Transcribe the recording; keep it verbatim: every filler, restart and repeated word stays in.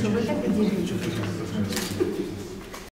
Что вы так делаете?